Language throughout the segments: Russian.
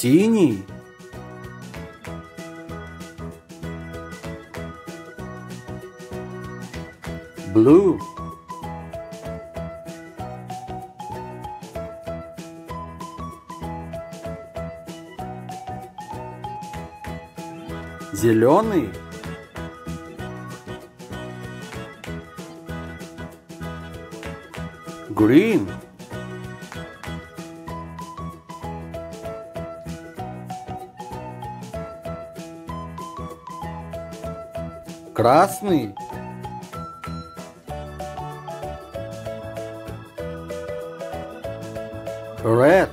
Синий. Blue. Зеленый. Green. Красный. Red.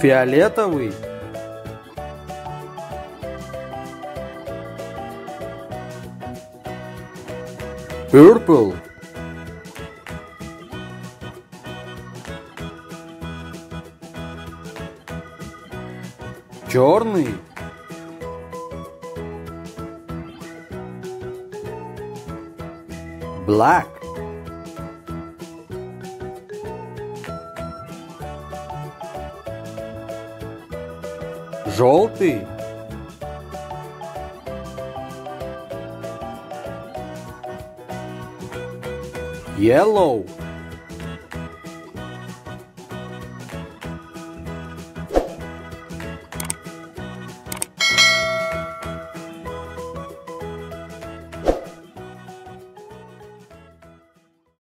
Фиолетовый. Purple. Черный. Black. Желтый. Yellow.